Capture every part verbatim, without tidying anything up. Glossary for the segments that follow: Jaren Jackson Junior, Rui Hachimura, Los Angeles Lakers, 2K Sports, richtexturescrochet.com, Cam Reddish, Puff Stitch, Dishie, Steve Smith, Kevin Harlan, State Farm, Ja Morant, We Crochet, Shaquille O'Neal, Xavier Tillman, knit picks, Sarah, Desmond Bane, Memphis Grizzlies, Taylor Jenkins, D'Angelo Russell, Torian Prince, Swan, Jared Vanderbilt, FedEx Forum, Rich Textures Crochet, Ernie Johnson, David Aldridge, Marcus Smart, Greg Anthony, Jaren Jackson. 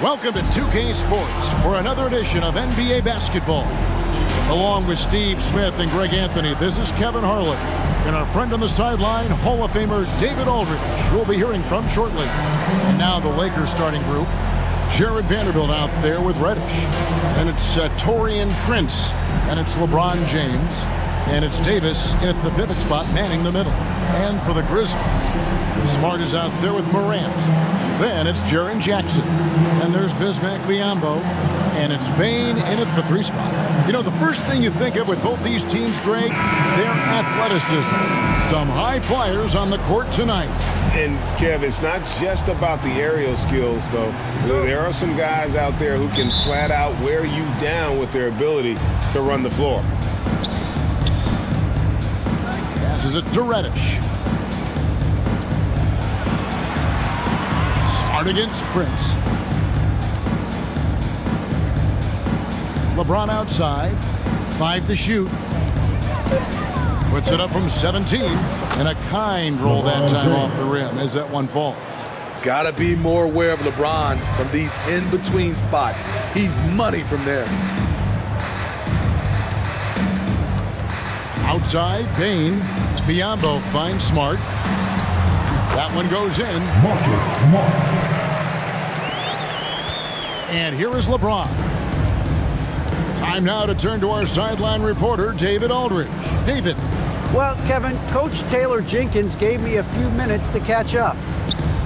Welcome to two K Sports for another edition of N B A Basketball. Along with Steve Smith and Greg Anthony, this is Kevin Harlan. And our friend on the sideline, Hall of Famer David Aldridge, we'll be hearing from shortly. And now the Lakers starting group. Jared Vanderbilt out there with Reddish. And it's uh, Torian Prince. And it's LeBron James. And it's Davis at the pivot spot, manning the middle. And for the Grizzlies, Smart is out there with Morant. Then it's Jaren Jackson. And there's Bismack Biyombo. And it's Bane in at the three spot. You know, the first thing you think of with both these teams, Greg, their athleticism. Some high flyers on the court tonight. And, Kev, it's not just about the aerial skills, though. There are some guys out there who can flat out wear you down with their ability to run the floor. Passes it to Reddish. Smart against Prince. LeBron outside. Five to shoot. Puts it up from seventeen. And a kind roll that time off the rim as that one falls. Gotta be more aware of LeBron from these in-between spots. He's money from there. Outside, Bane. Biyombo finds Smart. That one goes in. Marcus Smart. And here is LeBron. Time now to turn to our sideline reporter, David Aldridge. David. Well, Kevin, Coach Taylor Jenkins gave me a few minutes to catch up.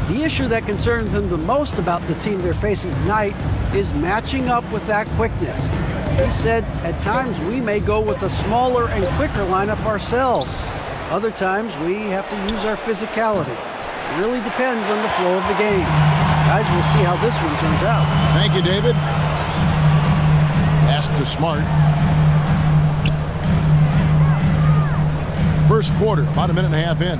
The issue that concerns him the most about the team they're facing tonight is matching up with that quickness. He said, at times we may go with a smaller and quicker lineup ourselves. Other times we have to use our physicality. It really depends on the flow of the game. Guys, we'll see how this one turns out. Thank you, David. Pass to Smart. First quarter, about a minute and a half in.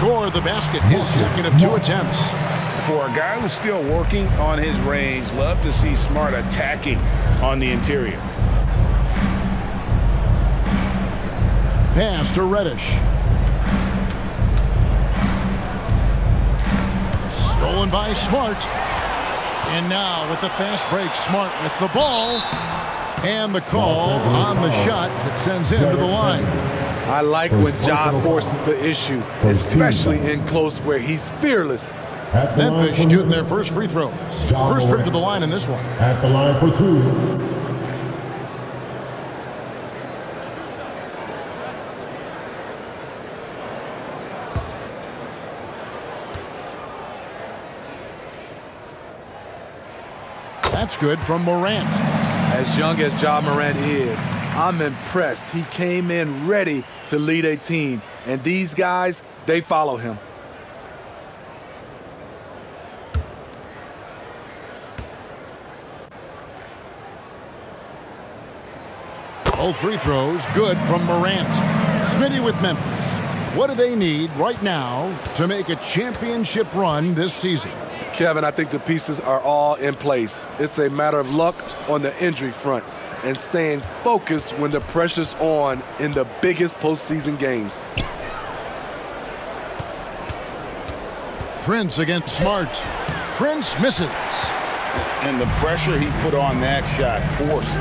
Score the basket, his second of two attempts. For a guy who's still working on his range, love to see Smart attacking on the interior. Pass to Reddish. Stolen by Smart. And now with the fast break, Smart with the ball. And the call on the shot that sends him to the line. I like when Ja forces the issue, especially in close where he's fearless. Memphis shooting their first free throws. First trip to the line in this one. At the line for two. That's good from Morant. As young as Ja Morant is, I'm impressed. He came in ready to lead a team. And these guys, they follow him. Both free throws, good from Morant. Smitty with Memphis. What do they need right now to make a championship run this season? Kevin, I think the pieces are all in place. It's a matter of luck on the injury front and staying focused when the pressure's on in the biggest postseason games. Prince against Smart. Prince misses. And the pressure he put on that shot forced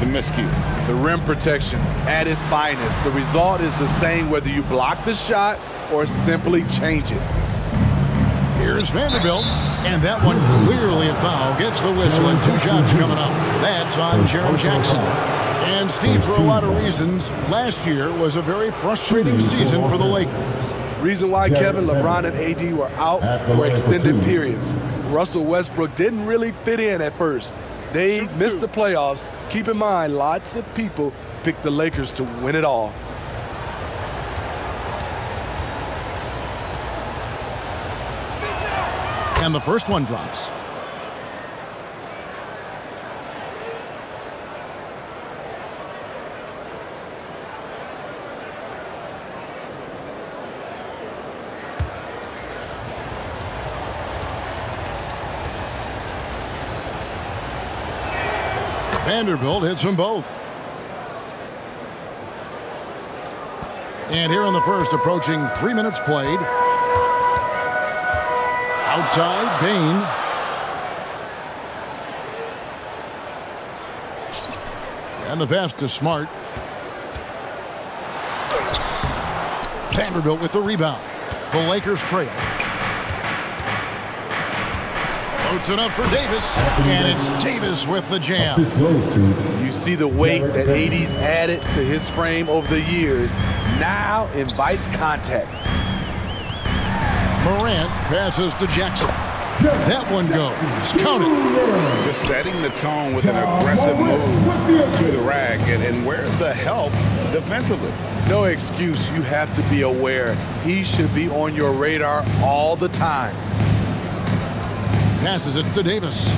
the miscue. The rim protection at its finest. The result is the same whether you block the shot or simply change it. Here's Vanderbilt, and that one clearly a foul. Gets the whistle, and two shots coming up. That's on Jaren Jackson. And, Steve, for a lot of reasons, last year was a very frustrating season for the Lakers. Reason why, Kevin, LeBron and A D were out for extended periods. Russell Westbrook didn't really fit in at first. They missed the playoffs. Keep in mind, lots of people picked the Lakers to win it all. And the first one drops. Vanderbilt hits them both. And here in the first, approaching three minutes played. Outside, Bane. And the pass to Smart. Vanderbilt with the rebound. The Lakers trail. Loads it up for Davis. And it's Davis with the jam. You see the weight that A D's added to his frame over the years. Now invites contact. Morant passes to Jackson. That one goes. Counted. Just setting the tone with an aggressive move to the rack. And, and where's the help defensively? No excuse. You have to be aware. He should be on your radar all the time. Passes it to Davis.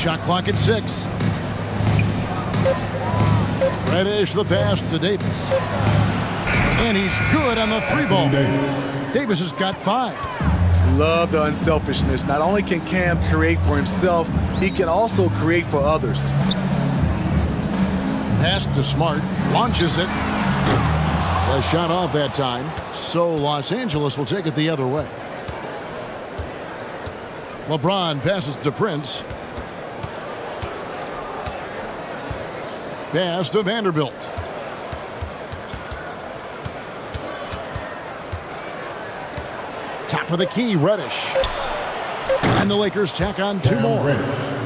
Shot clock at six. Reddish the pass to Davis. And he's good on the three ball. Davis. Davis has got five. Love the unselfishness. Not only can Cam create for himself, he can also create for others. Pass to Smart. Launches it. A shot off that time. So Los Angeles will take it the other way. LeBron passes to Prince. Pass to Vanderbilt. Top of the key, Reddish. And the Lakers tack on two more.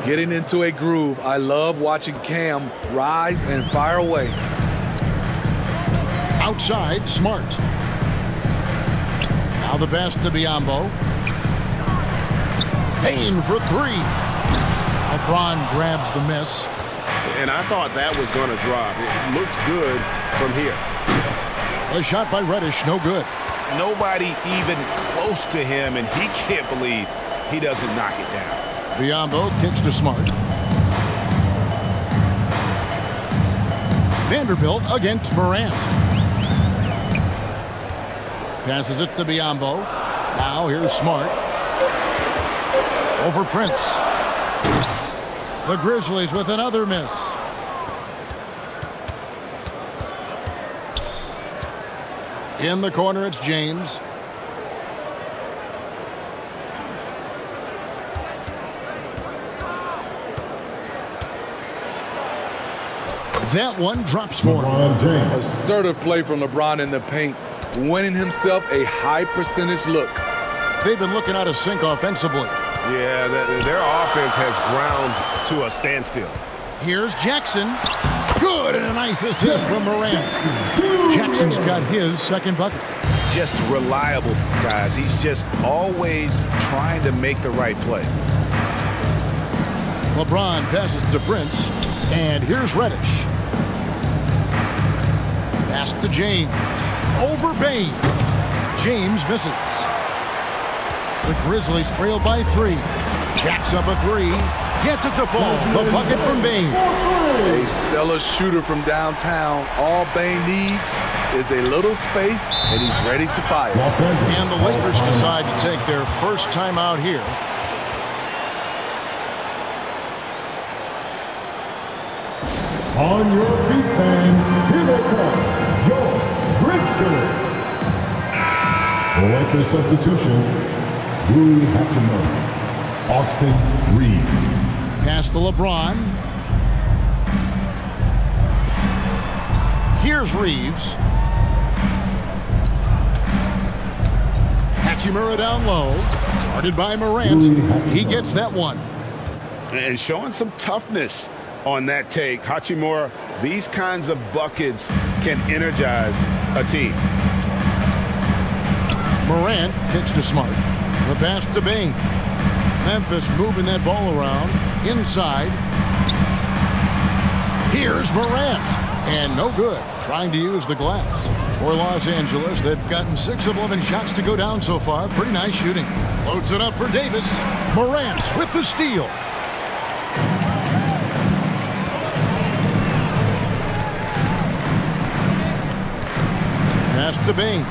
Getting into a groove. I love watching Cam rise and fire away. Outside, Smart. Now the pass to Biyombo. Bane for three. LeBron grabs the miss. And I thought that was going to drop. It looked good from here. A shot by Reddish, no good. Nobody even close to him, and he can't believe he doesn't knock it down. Biyombo kicks to Smart. Vanderbilt against Morant. Passes it to Biyombo. Now here's Smart. Over Prince. The Grizzlies with another miss. In the corner, it's James. That one drops for him. Assertive play from LeBron in the paint, winning himself a high percentage look. They've been looking out of sync offensively. Yeah, their offense has ground to a standstill. Here's Jackson. Good, and a nice assist from Morant. Jackson's got his second bucket. Just reliable, guys. He's just always trying to make the right play. LeBron passes to Prince, and here's Reddish. Pass to James. Over Bane. James misses. The Grizzlies trail by three. Jacks up a three. Gets it to fall. The bucket from Bane. A stellar shooter from downtown. All Bane needs is a little space, and he's ready to fire. And the Lakers decide to take their first timeout here. On your feet, fans, here they come, your Grizzlies. The Lakers substitution, Rui Hachimura. Austin Reeves. Pass to LeBron. Here's Reeves. Hachimura down low. Guarded by Morant. He gets that one. And showing some toughness on that take. Hachimura, these kinds of buckets can energize a team. Morant kicks to Smart. The pass to Bane. Memphis moving that ball around inside. Here's Morant, and no good, trying to use the glass. For Los Angeles, they've gotten six of eleven shots to go down so far. Pretty nice shooting. Loads it up for Davis. Morant with the steal. Pass to Bane.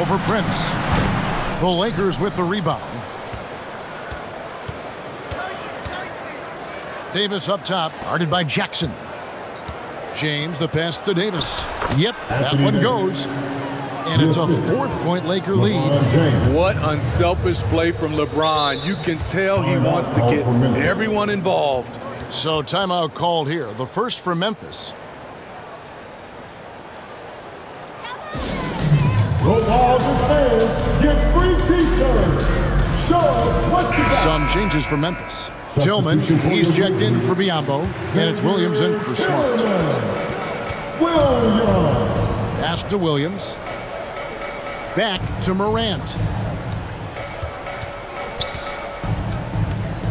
Over Prince. The Lakers with the rebound. Davis up top, guarded by Jackson. James, the pass to Davis. Yep, that one goes. And it's a four-point Laker lead. What unselfish play from LeBron. You can tell he wants to get everyone involved. So timeout called here. The first for Memphis. Get free t-shirts. Show us what you got. Some changes for Memphis. Tillman, he's checked in for Biyombo, and it's Williams in for Smart. Williams. Pass to Williams. Back to Morant.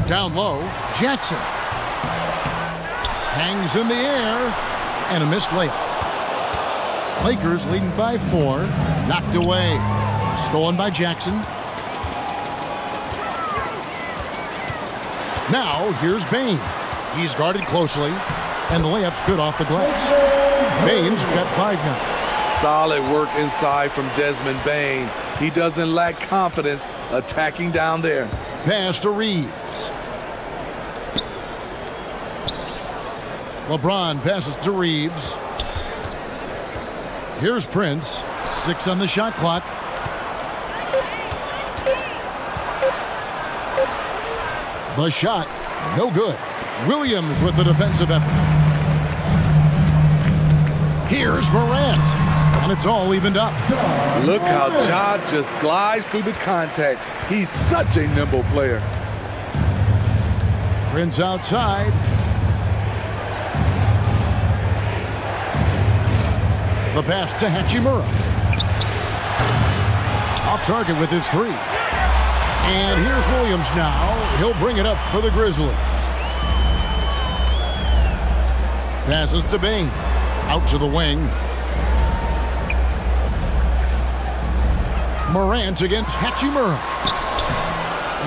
Down low, Jackson. Hangs in the air, and a missed layup. Lakers leading by four, knocked away. Stolen by Jackson. Now, here's Bane. He's guarded closely, and the layup's good off the glass. Bane's got five now. Solid work inside from Desmond Bane. He doesn't lack confidence attacking down there. Pass to Reeves. LeBron passes to Reeves. Here's Prince. Six on the shot clock. The shot, no good. Williams with the defensive effort. Here's Morant. And it's all evened up. Look how Ja just glides through the contact. He's such a nimble player. Prince outside. The pass to Hachimura. Off target with his three. And here's Williams now. He'll bring it up for the Grizzlies. Passes to Bane. Out to the wing. Morant against Hachimura.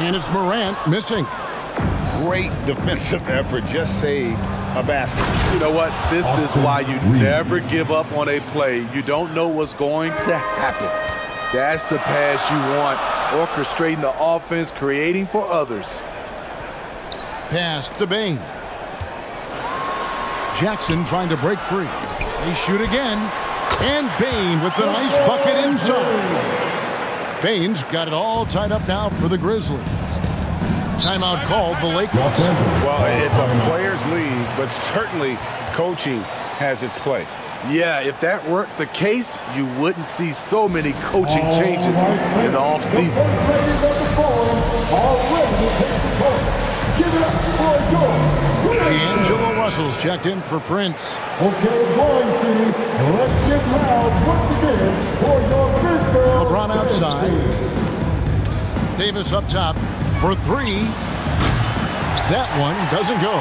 And it's Morant missing. Great defensive effort. Just saved a basket. You know what? This Austin is why you Reeves. Never give up on a play. You don't know what's going to happen. That's the pass you want. Orchestrating the offense, creating for others. Pass to Bane. Jackson trying to break free. They shoot again. And Bane with the nice bucket inside. Bane's got it all tied up now for the Grizzlies. Timeout called the Lakers. Well, it's a players' league, but certainly coaching has its place. Yeah, if that weren't the case, you wouldn't see so many coaching changes in the offseason. D'Angelo Russell's checked in for Prince. Okay, boys, let's get loud once again for your Grizzlies. LeBron outside. Davis up top for three. That one doesn't go.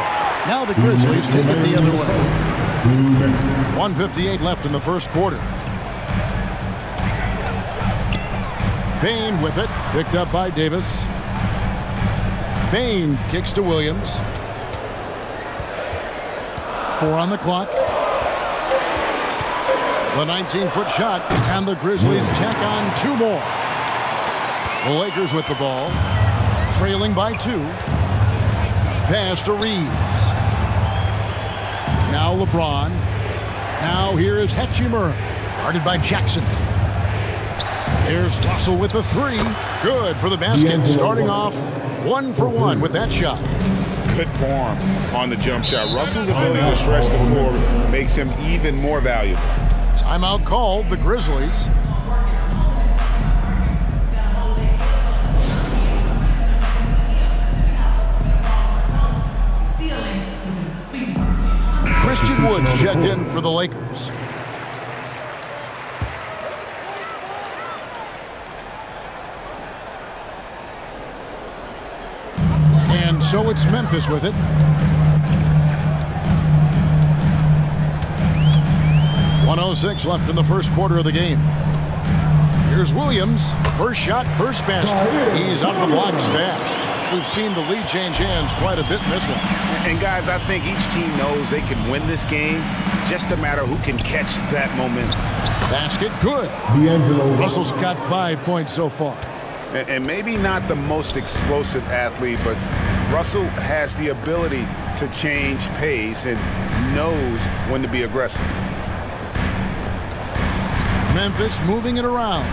Now the Grizzlies take it the other way. one fifty-eight left in the first quarter. Bane with it. Picked up by Davis. Bane kicks to Williams. Four on the clock. The nineteen-foot shot, and the Grizzlies tack on two more. The Lakers with the ball. Trailing by two. Pass to Reeves. Now LeBron. Now here is Hachimura, guarded by Jackson. Here's Russell with the three. Good for the basket, starting off one for one with that shot. Good form on the jump shot. Russell's ability to stretch the floor makes him even more valuable. Timeout called, the Grizzlies. Christian Wood checked in for the Lakers. And so it's Memphis with it. one oh six left in the first quarter of the game. Here's Williams. First shot, first basket. He's on the blocks fast. We've seen the lead change hands quite a bit in this one. And guys, I think each team knows they can win this game. Just a matter of who can catch that momentum. Basket good. D'Angelo Russell's got five points so far. And, and maybe not the most explosive athlete, but Russell has the ability to change pace and knows when to be aggressive. Memphis moving it around.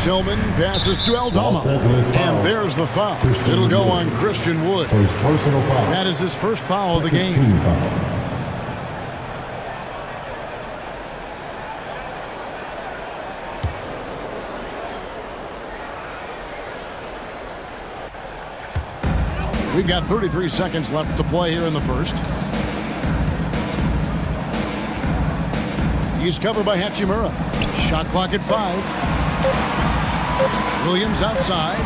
Tillman passes to Aldama, and there's the foul. Christian It'll go Wood. on Christian Wood. For his personal foul. That is his first foul Second of the game. Foul. We've got thirty-three seconds left to play here in the first. He's covered by Hachimura. Shot clock at five. Williams outside.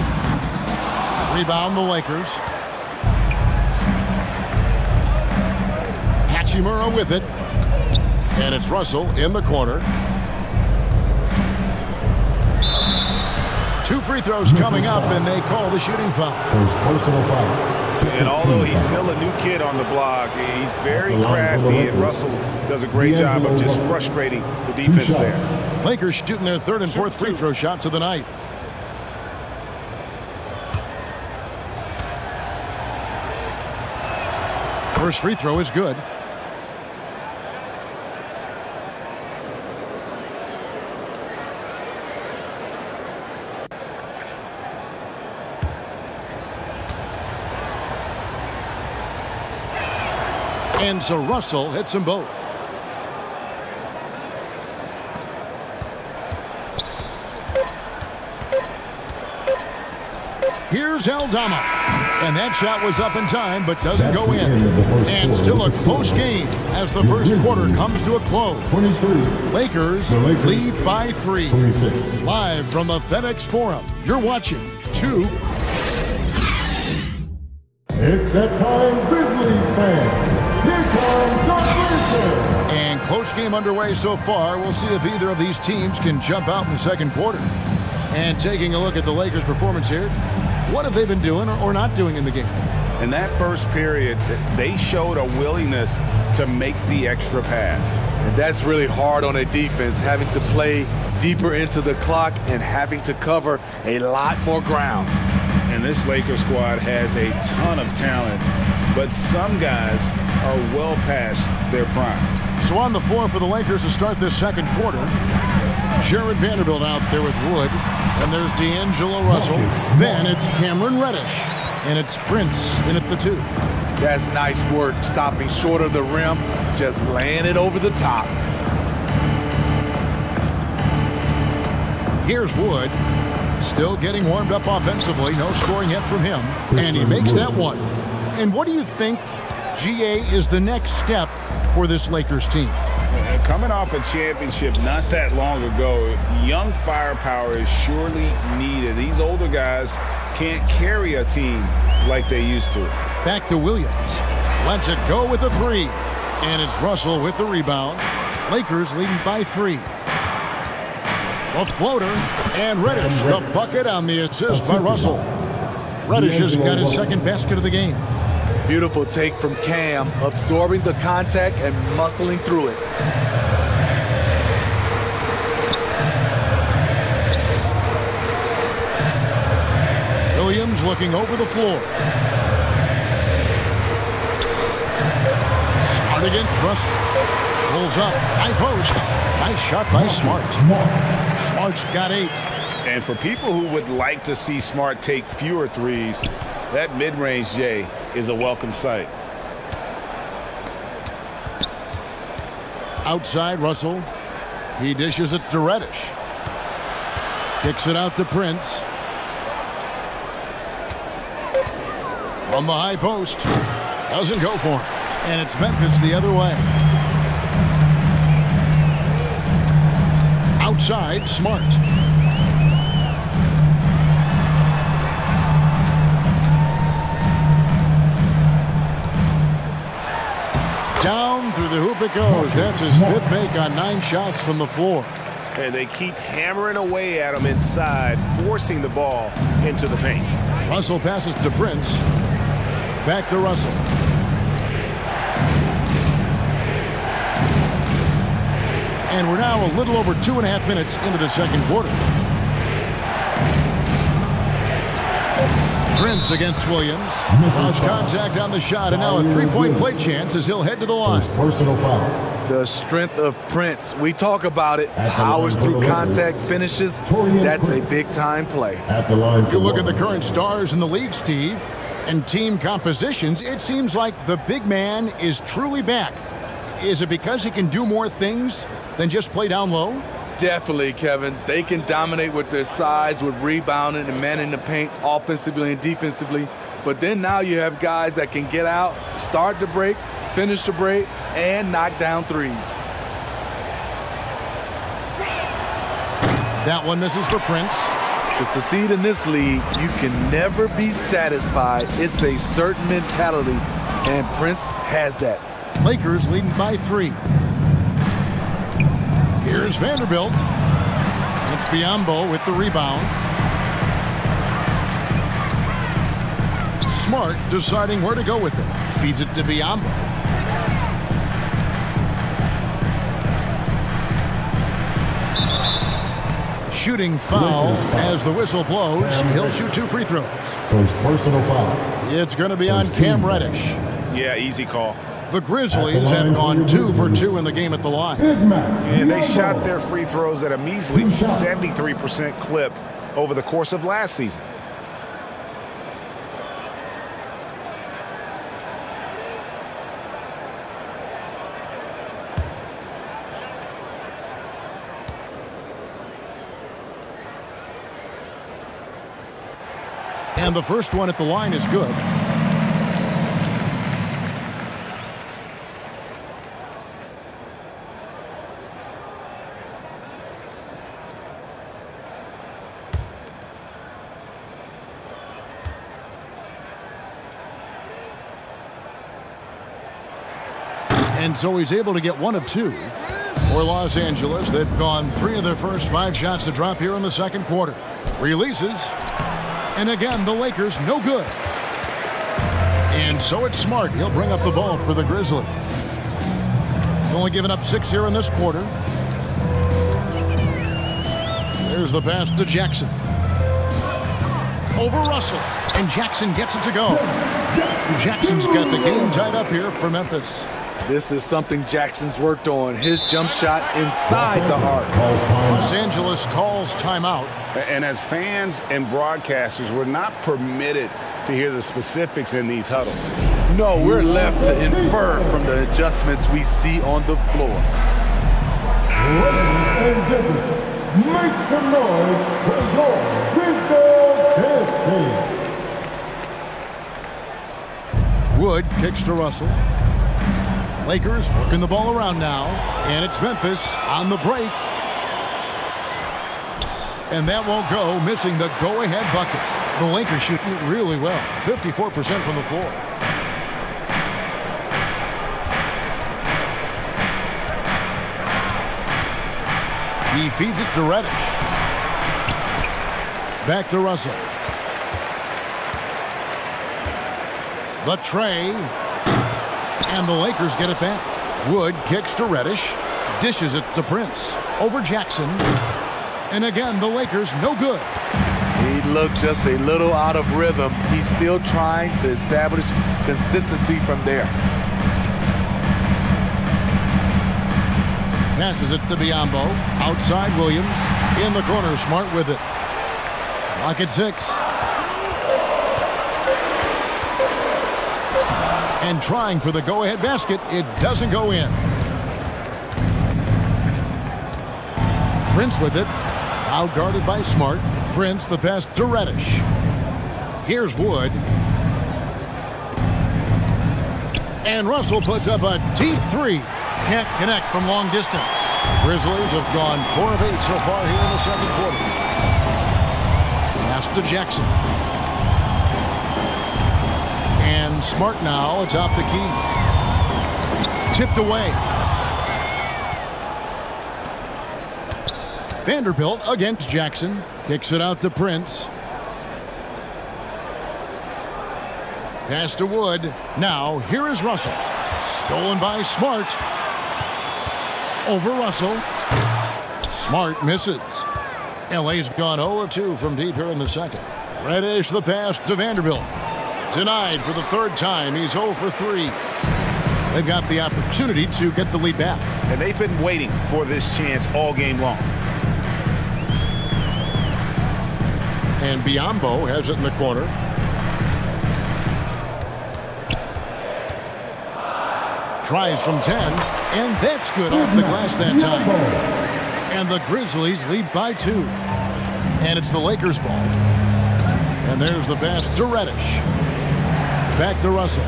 Rebound the Lakers. Hachimura with it. And it's Russell in the corner. Two free throws coming up, and they call the shooting foul. Personal foul. And although he's still a new kid on the block, he's very crafty, and Russell does a great job of just frustrating the defense there. Lakers shooting their third and fourth free throw shots of the night. First free throw is good. And so Russell hits them both. Here's Aldama. And that shot was up in time, but doesn't That's go in. And still a close game as the first quarter comes to a close. Lakers, Lakers lead by three. twenty-six. Live from the FedEx Forum, you're watching two. It's that time, Grizzlies fans. And close game underway so far. We'll see if either of these teams can jump out in the second quarter. And taking a look at the Lakers' performance here, what have they been doing or not doing in the game? In that first period, they showed a willingness to make the extra pass. And that's really hard on a defense, having to play deeper into the clock and having to cover a lot more ground. And this Lakers squad has a ton of talent, but some guys are well past their prime. So on the floor for the Lakers to start this second quarter, Jared Vanderbilt out there with Wood, and there's D'Angelo Russell. Then it's Cameron Reddish, and it's Prince in at the two. That's nice work, stopping short of the rim, just laying it over the top. Here's Wood, still getting warmed up offensively, no scoring yet from him, and he makes that one. And what do you think, G A, is the next step for this Lakers team? Coming off a championship not that long ago, young firepower is surely needed. These older guys can't carry a team like they used to. Back to Williams. Lets it go with a three. And it's Russell with the rebound. Lakers leading by three. A floater, and Reddish, the bucket on the assist by Russell. Reddish has got his second basket of the game. Beautiful take from Cam, absorbing the contact and muscling through it. Williams looking over the floor. Smart against Russell. Pulls up, high post. Nice shot by Smart. Smart's got eight. And for people who would like to see Smart take fewer threes, that mid-range J is a welcome sight. Outside Russell. He dishes it to Reddish. Kicks it out to Prince. From the high post. Doesn't go for him. And it's Memphis the other way. Outside Smart. Down through the hoop it goes. That's his fifth make on nine shots from the floor. And they keep hammering away at him inside, forcing the ball into the paint. Russell passes to Prince. Back to Russell. And we're now a little over two and a half minutes into the second quarter. Prince against Williams. Lost contact on the shot, and now a three-point play chance as he'll head to the line. Personal foul. The strength of Prince. We talk about it. Powers through contact, finishes. That's a big-time play. If you look at the current stars in the league, Steve, and team compositions, it seems like the big man is truly back. Is it because he can do more things than just play down low? Definitely, Kevin. They can dominate with their size, with rebounding and manning the paint offensively and defensively. But then now you have guys that can get out, start the break, finish the break, and knock down threes. That one misses for Prince. To succeed in this league, you can never be satisfied. It's a certain mentality, and Prince has that. Lakers leading by three. Here's Vanderbilt. It's Biyombo with the rebound. Smart deciding where to go with it. Feeds it to Biyombo. Shooting foul as the whistle blows. He'll shoot two free throws. First personal foul. It's going to be on Cam Reddish. Yeah, easy call. The Grizzlies have gone two for two in the game at the line. And they shot their free throws at a measly seventy-three percent clip over the course of last season. And the first one at the line is good. And so he's able to get one of two. For Los Angeles, they've gone three of their first five shots to drop here in the second quarter. Releases. And again, the Lakers, no good. And so it's Smart. He'll bring up the ball for the Grizzlies. Only given up six here in this quarter. There's the pass to Jackson. Over Russell. And Jackson gets it to go. Jackson's got the game tied up here for Memphis. This is something Jackson's worked on. His jump shot inside the arc. Los Angeles calls timeout. And as fans and broadcasters, we're not permitted to hear the specifics in these huddles. No, we're left to infer from the adjustments we see on the floor. Ladies and gentlemen, make some noise for your Grizzlies. Wood kicks to Russell. Lakers working the ball around now, and it's Memphis on the break. And that won't go, missing the go-ahead bucket. The Lakers shooting it really well, fifty-four percent from the floor. He feeds it to Reddish. Back to Russell. The tray. And the Lakers get it back. Wood kicks to Reddish. Dishes it to Prince. Over Jackson. And again, the Lakers no good. He looked just a little out of rhythm. He's still trying to establish consistency from there. Passes it to Biyombo. Outside Williams. In the corner, Smart with it. Lock at six. And trying for the go-ahead basket. It doesn't go in. Prince with it. Now guarded by Smart. Prince the pass to Reddish. Here's Wood. And Russell puts up a deep three. Can't connect from long distance. Grizzlies have gone four of eight so far here in the second quarter. Pass to Jackson. And Smart now atop the key. Tipped away. Vanderbilt against Jackson. Kicks it out to Prince. Pass to Wood. Now here is Russell. Stolen by Smart. Over Russell. Smart misses. L A's gone oh for two from deep here in the second. Reddish the pass to Vanderbilt. Denied for the third time. He's oh for three. they've got the opportunity to get the lead back. And they've been waiting for this chance all game long. And Biyombo has it in the corner. Tries from ten, and that's good off the glass that time. And the Grizzlies lead by two. And it's the Lakers ball. And there's the pass to Reddish. Back to Russell.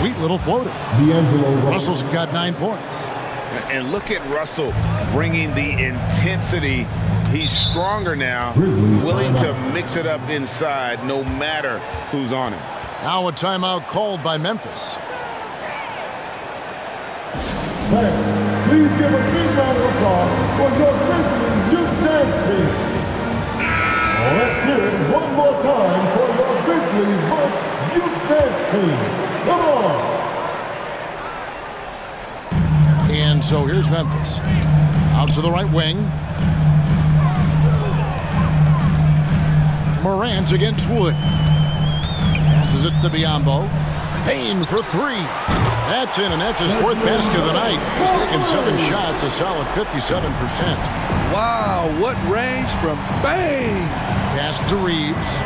Sweet little floater. D'Angelo Russell. Russell's got nine points. And look at Russell bringing the intensity. He's stronger now, Grizzlies willing to mix it up inside no matter who's on him. Now a timeout called by Memphis. Hey, please give a big round of applause for your Grizzlies youth dance team. Let's hear it one more time for your Grizzlies youth dance team. Come on. And so here's Memphis. Out to the right wing. Morant against Wood. Passes it to Biyombo. Bane for three. That's in, and that's his fourth basket of the night. He's taken seven shots, a solid fifty-seven percent. Wow, what range from Bane. Pass to Reeves.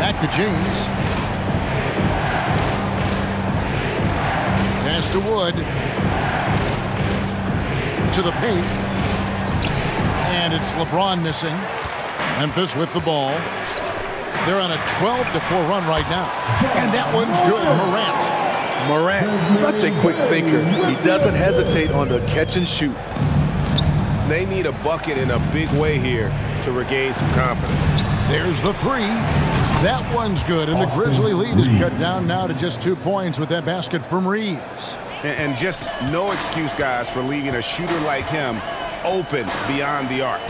Back to James. Pass to Wood. To the paint. And it's LeBron missing. Memphis with the ball. They're on a twelve to four run right now. And that one's good. Morant. Morant, such a quick thinker. He doesn't hesitate on the catch and shoot. They need a bucket in a big way here to regain some confidence. There's the three. That one's good. And the Grizzly lead is cut down now to just two points with that basket from Reeves. And just no excuse, guys, for leaving a shooter like him open beyond the arc.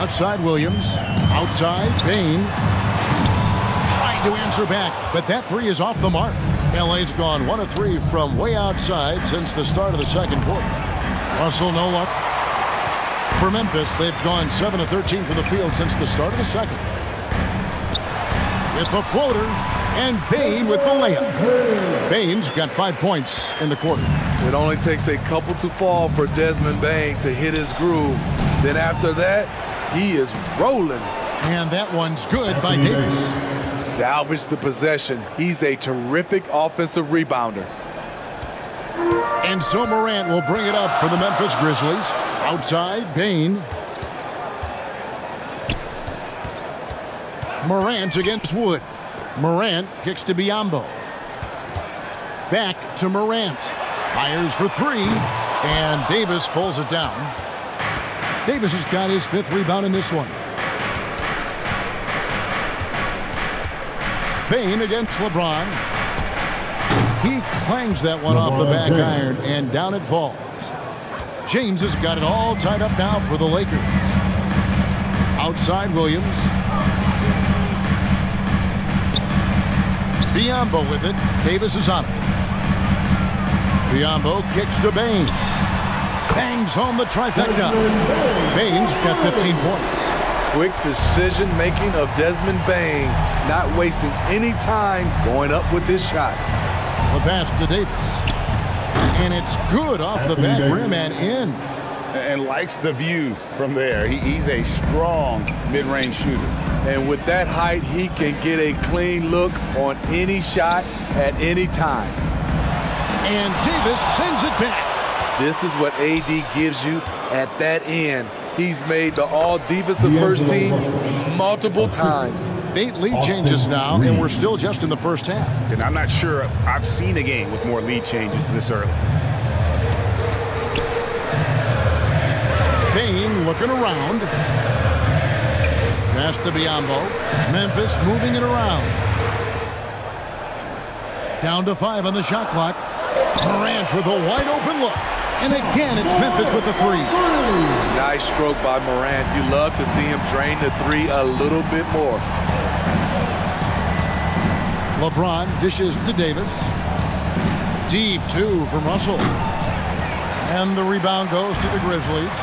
Outside Williams, outside Bane, trying to answer back, but that three is off the mark. L A's gone one of three from way outside since the start of the second quarter. Russell, no luck. For Memphis, they've gone seven of thirteen from the field since the start of the second. With the floater, and Bane with the layup. Bane's got five points in the quarter. It only takes a couple to fall for Desmond Bane to hit his groove. Then after that, he is rolling. And that one's good by Davis. Salvage the possession. He's a terrific offensive rebounder. And so Morant will bring it up for the Memphis Grizzlies. Outside, Bane. Morant against Wood. Morant kicks to Biyombo. Back to Morant. Fires for three. And Davis pulls it down. Davis has got his fifth rebound in this one. Bane against LeBron. He clangs that one LeBron off the back James. iron, and down it falls. James has got it all tied up now for the Lakers. Outside Williams. Biyombo with it. Davis is on it. Biyombo kicks to Bane. Bangs home the trifecta. Bane's got fifteen points. Quick decision-making of Desmond Bane, not wasting any time going up with his shot. The pass to Davis. And it's good off the back rim and in. And likes the view from there. He, he's a strong mid-range shooter. And with that height, he can get a clean look on any shot at any time. And Davis sends it back. This is what A D gives you at that end. He's made the all-defensive first team multiple times. Eight lead changes now, and we're still just in the first half. And I'm not sure I've seen a game with more lead changes this early. Bane looking around. Pass to Biyombo. Memphis moving it around. Down to five on the shot clock. Morant with a wide-open look. And again, it's Memphis with the three. Nice stroke by Morant. You love to see him drain the three a little bit more. LeBron dishes to Davis. Deep two from Russell. And the rebound goes to the Grizzlies.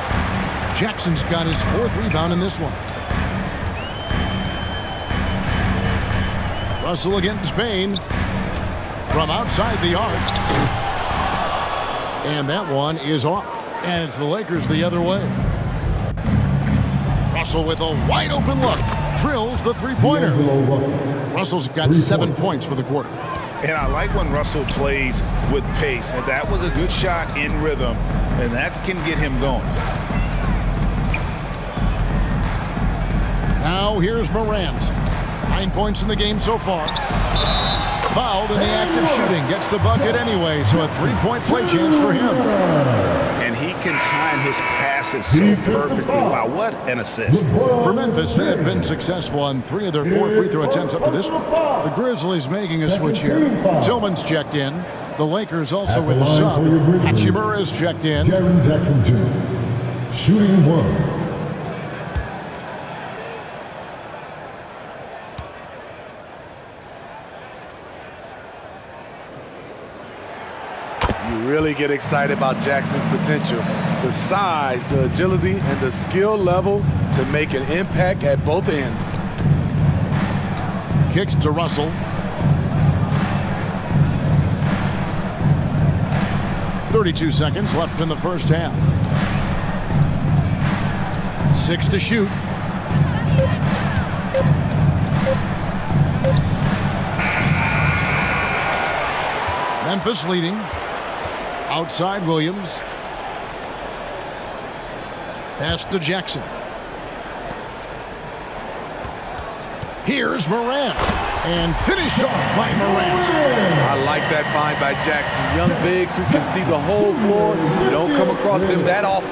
Jackson's got his fourth rebound in this one. Russell against Bane from outside the arc. And that one is off. And it's the Lakers the other way. Russell with a wide open look. Drills the three-pointer. Russell's got seven points for the quarter. And I like when Russell plays with pace. And that was a good shot in rhythm. And that can get him going. Now here's Morant. Nine points in the game so far. Fouled in the act of shooting. Gets the bucket anyway. So a three-point play chance for him. And he can time his passes so perfectly. Wow, what an assist. For Memphis, they have been successful on three of their four free throw attempts up to this point. The Grizzlies making a switch here. Tillman's checked in. The Lakers also with the sub. Hachimura is checked in. Jaren Jackson Junior Shooting one. Really get excited about Jackson's potential. The size, the agility, and the skill level to make an impact at both ends. Kicks to Russell. thirty-two seconds left in the first half. Six to shoot. Memphis leading. Outside Williams. Pass to Jackson. Here's Morant. And finished off by Morant. I like that find by Jackson. Young bigs who can see the whole floor. You don't come across them that often.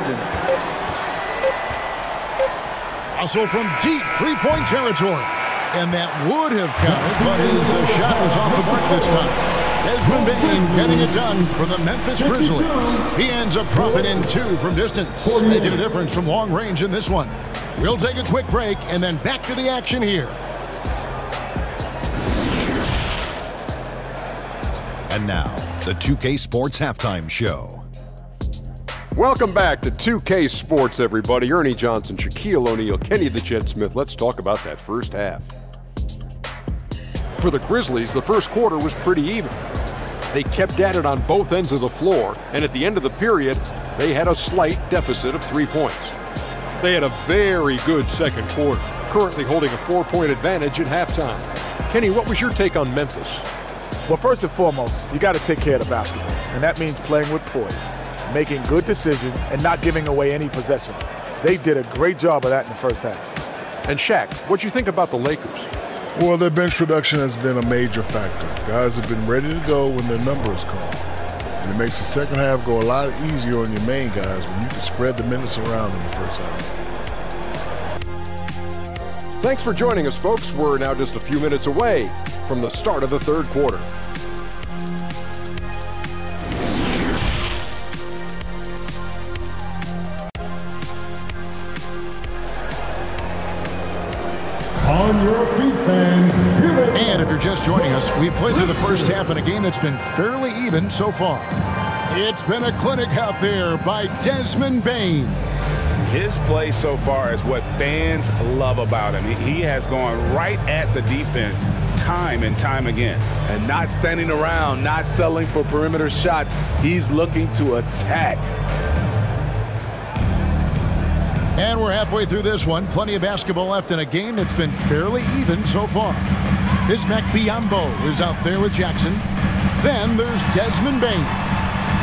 Also from deep three-point territory. And that would have counted, but his uh, shot was off the mark this time. Desmond Bane getting it done for the Memphis Grizzlies. He ends up propping in two from distance. Making a difference from long range in this one. We'll take a quick break and then back to the action here. And now, the two K Sports Halftime Show. Welcome back to two K Sports, everybody. Ernie Johnson, Shaquille O'Neal, Kenny the Jet Smith. Let's talk about that first half. For the Grizzlies, the first quarter was pretty even. They kept at it on both ends of the floor, and at the end of the period, they had a slight deficit of three points. They had a very good second quarter, currently holding a four-point advantage at halftime. Kenny, what was your take on Memphis? Well, first and foremost, you got to take care of the basketball, and that means playing with poise, making good decisions, and not giving away any possession. They did a great job of that in the first half. And Shaq, what'd you think about the Lakers? Well, their bench production has been a major factor. Guys have been ready to go when their number is called. And it makes the second half go a lot easier on your main guys when you can spread the minutes around in the first half. Thanks for joining us, folks. We're now just a few minutes away from the start of the third quarter. On your feet, fans. And if you're just joining us, we've played through the first half in a game that's been fairly even so far. It's been a clinic out there by Desmond Bane. His play so far is what fans love about him. He has gone right at the defense time and time again. And not standing around, not settling for perimeter shots. He's looking to attack. And we're halfway through this one. Plenty of basketball left in a game that's been fairly even so far. Bismack Biyombo is out there with Jackson. Then there's Desmond Bane.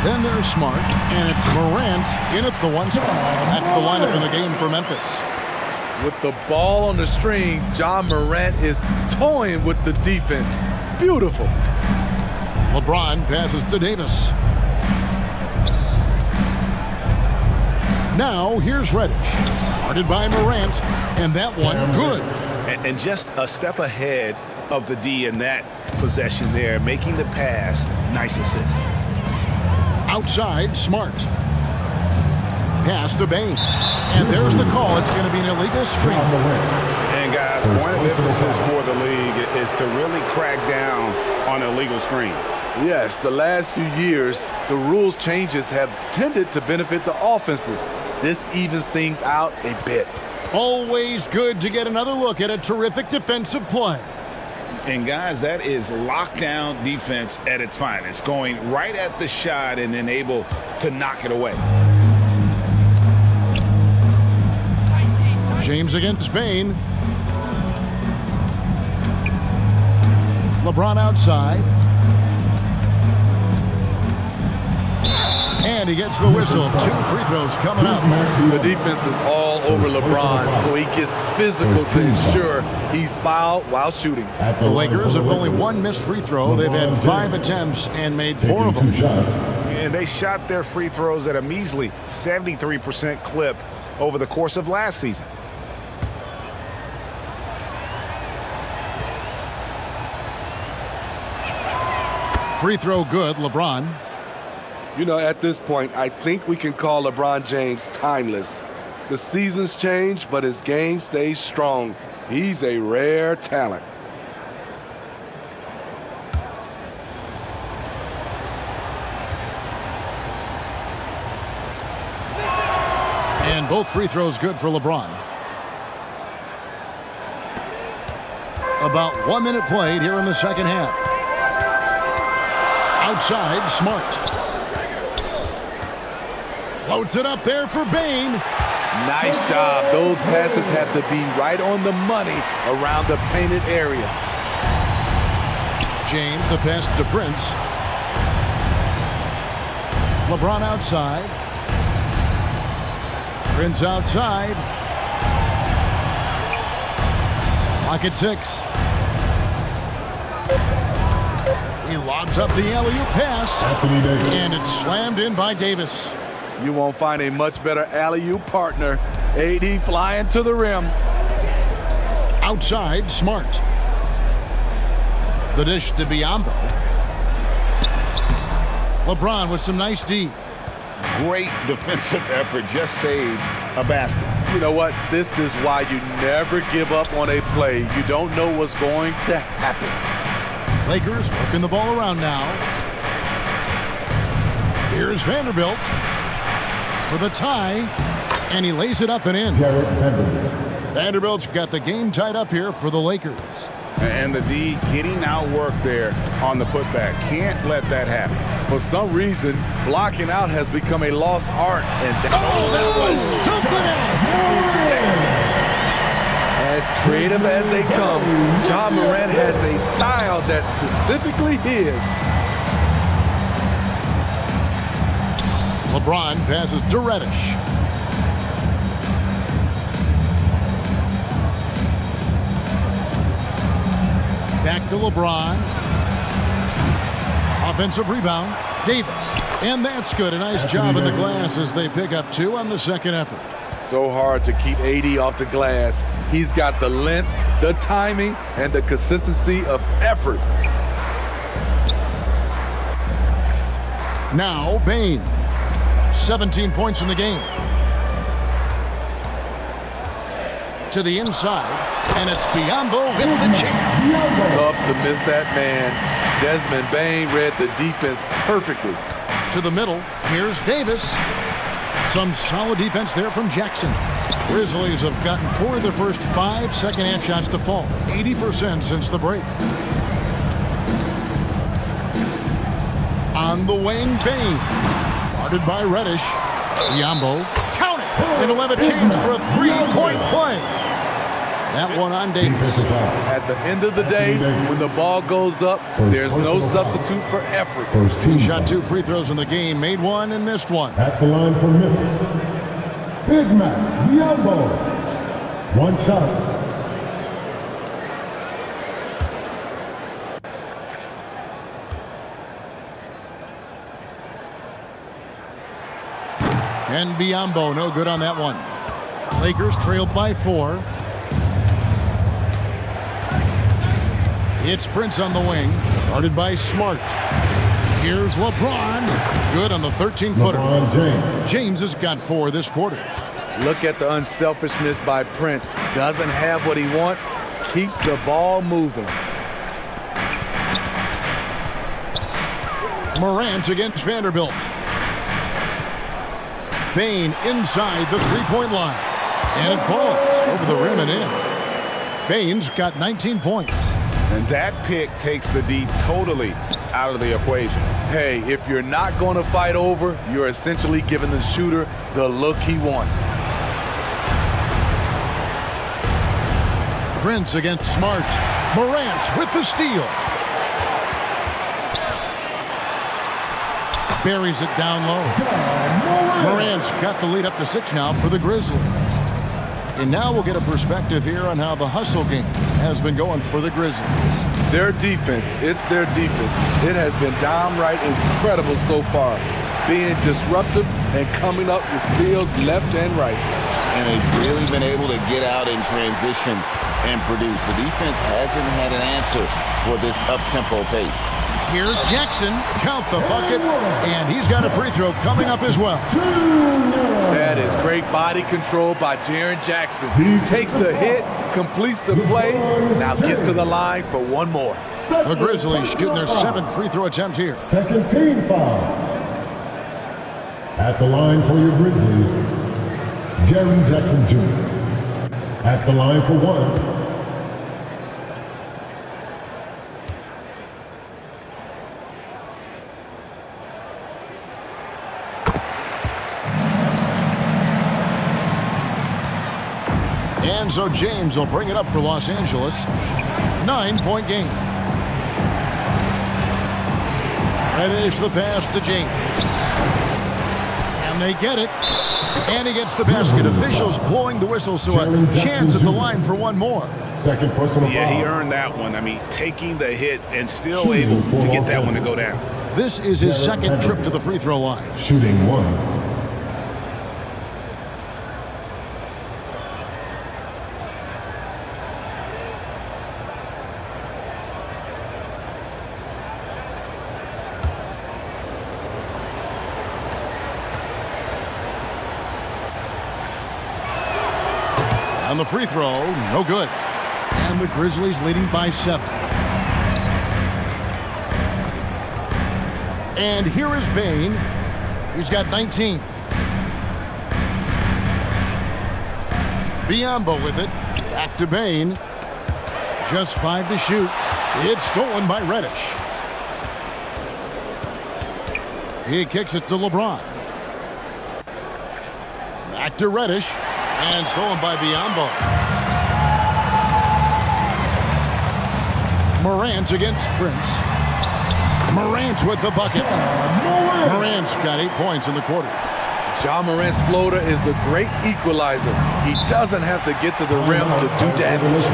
Then there's Smart. And it's Morant in at the one spot. That's the lineup in the game for Memphis. With the ball on the string, Ja Morant is toying with the defense. Beautiful. LeBron passes to Davis. Now, here's Reddish. Guarded by Morant, and that one good. And, and just a step ahead of the D in that possession there, making the pass. Nice assist. Outside, Smart. Pass to Bane. And there's the call. It's going to be an illegal screen. And, guys, point of emphasis for the league is to really crack down on illegal screens. Yes, the last few years, the rules changes have tended to benefit the offenses. This evens things out a bit. Always good to get another look at a terrific defensive play. And guys, that is lockdown defense at its finest, going right at the shot and then able to knock it away. James against Bane. LeBron outside. And he gets the whistle. Two free throws coming up. The defense is all over LeBron, so he gets physical to ensure he's fouled while shooting. The Lakers have only one missed free throw. They've had five attempts and made four of them. And they shot their free throws at a measly seventy-three percent clip over the course of last season. Free throw good, LeBron. You know, at this point, I think we can call LeBron James timeless. The seasons change, but his game stays strong. He's a rare talent. And both free throws good for LeBron. About one minute played here in the second half. Outside, Smart. Loads it up there for Bane. Nice job. Those passes have to be right on the money around the painted area. James, the pass to Prince. LeBron outside. Prince outside. Lock at six. He lobs up the alley-oop pass, and it's slammed in by Davis. You won't find a much better alley-oop partner. A D flying to the rim. Outside, Smart. The dish to Biyombo. LeBron with some nice D. Great defensive effort. Just saved a basket. You know what? This is why you never give up on a play. You don't know what's going to happen. Lakers working the ball around now. Here's Vanderbilt for the tie, and he lays it up and in. Vanderbilt's got the game tied up here for the Lakers. And the D getting out work there on the putback. Can't let that happen. For some reason, blocking out has become a lost art. And that, oh, that was something else. As creative as they come, Ja Morant has a style that's specifically his. LeBron passes to Reddish. Back to LeBron. Offensive rebound, Davis. And that's good. A nice job in the glass as they pick up two on the second effort. So hard to keep A D off the glass. He's got the length, the timing, and the consistency of effort. Now Bane, seventeen points in the game. To the inside, and it's Biyombo with the jam. Tough to miss that man. Desmond Bane read the defense perfectly. To the middle, here's Davis. Some solid defense there from Jackson. Grizzlies have gotten four of the first five second-half shots to fall, eighty percent since the break. On the wing, Bane. Guarded by Reddish. Biyombo. Count it! And he'll have a chance for a three-point play. That one on Davis. At the end of the day, when the ball goes up, there's no substitute for effort. He shot two free throws in the game, made one and missed one. At the line for Memphis, Bismack Biyombo. One shot. And Biyombo, no good on that one. Lakers trailed by four. It's Prince on the wing, guarded by Smart. Here's LeBron. Good on the thirteen-footer. James. James has got four this quarter. Look at the unselfishness by Prince. Doesn't have what he wants. Keeps the ball moving. Morant against Vanderbilt. Bane inside the three-point line. And it falls over the rim and in. Bane's got nineteen points. And that pick takes the D totally out of the equation. Hey, if you're not going to fight over, you're essentially giving the shooter the look he wants. Prince against Smart. Morant with the steal. Buries it down low. Morant's got the lead up to six now for the Grizzlies. And now we'll get a perspective here on how the hustle game has been going for the Grizzlies. Their defense, it's their defense. It has been downright incredible so far, being disruptive and coming up with steals left and right. And they've really been able to get out in transition and produce. The defense hasn't had an answer for this up-tempo pace. Here's Jackson, count the bucket, and he's got a free throw coming up as well. That is great body control by Jaren Jackson. He takes the hit, completes the play, now gets to the line for one more. The Grizzlies shooting their seventh free throw attempt here. Second team foul. At the line for your Grizzlies, Jaren Jackson Junior At the line for one. And so James will bring it up for Los Angeles. Nine-point game. Reddish the pass to James. And they get it. And he gets the basket. Officials blowing the whistle, so a chance at the line for one more. Second personal foul. Yeah, he earned that one. I mean, taking the hit and still able to get that one to go down. This is his second trip to the free throw line. Shooting one. On the free throw, no good. And the Grizzlies leading by seven. And here is Bane. He's got nineteen. Biyombo with it. Back to Bane. Just five to shoot. It's stolen by Reddish. He kicks it to LeBron. Back to Reddish. And stolen by Biyombo. Morant against Prince. Morant with the bucket. Morant's got eight points in the quarter. Ja Morant's floater is the great equalizer. He doesn't have to get to the rim to do damage.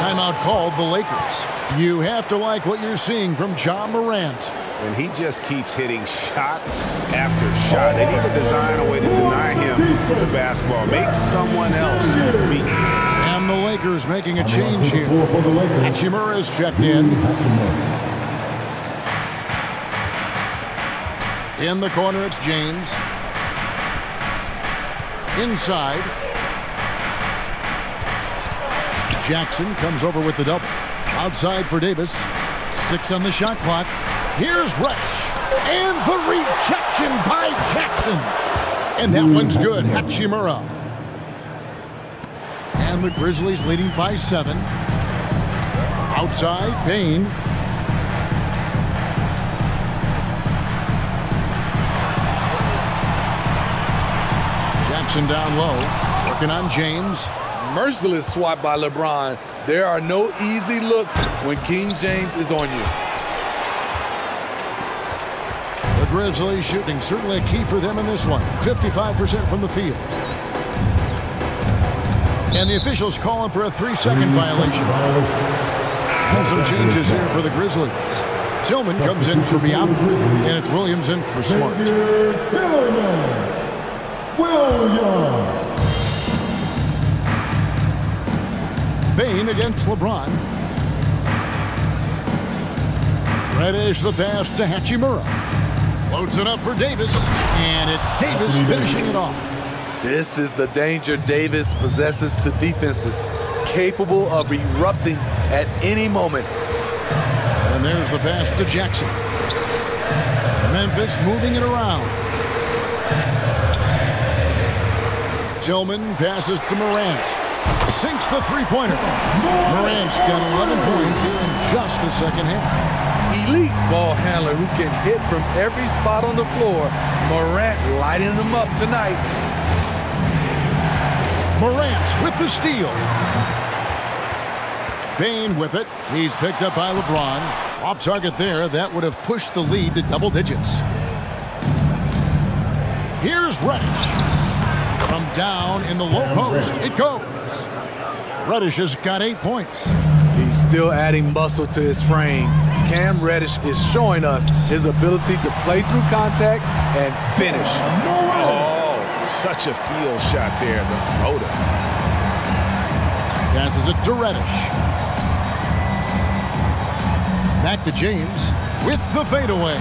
Timeout called the Lakers. You have to like what you're seeing from Ja Morant. And he just keeps hitting shot after shot. They need to design a way to deny him the basketball. Make someone else beat. And the Lakers making a change here. Hachimura is checked in. In the corner, it's James. Inside. Jackson comes over with the double. Outside for Davis. Six on the shot clock. Here's Reddish, and the rejection by Jackson. And that one's good, Hachimura. And the Grizzlies leading by seven. Outside, Bane. Jackson down low, working on James. Merciless swap by LeBron. There are no easy looks when King James is on you. The Grizzlies shooting certainly a key for them in this one. fifty-five percent from the field. And the officials calling for a three-second violation. And some changes here for the Grizzlies. Tillman comes in for Biyombo, and it's Williams in for Smart. Bane against LeBron. Reddish the pass to Hachimura. Loads it up for Davis, and it's Davis finishing it off. This is the danger Davis possesses to defenses, capable of erupting at any moment. And there's the pass to Jackson. Memphis moving it around. Tillman passes to Morant. Sinks the three-pointer. Morant's got eleven points here in just the second half. Elite ball handler who can hit from every spot on the floor. Morant lighting them up tonight. Morant with the steal. Bane with it. He's picked up by LeBron. Off target there. That would have pushed the lead to double digits. Here's Reddish. From down in the low post, it goes. Reddish has got eight points. He's still adding muscle to his frame. Cam Reddish is showing us his ability to play through contact and finish. Oh. Such a field shot there, the floater. Passes it to Reddish. Back to James with the fadeaway.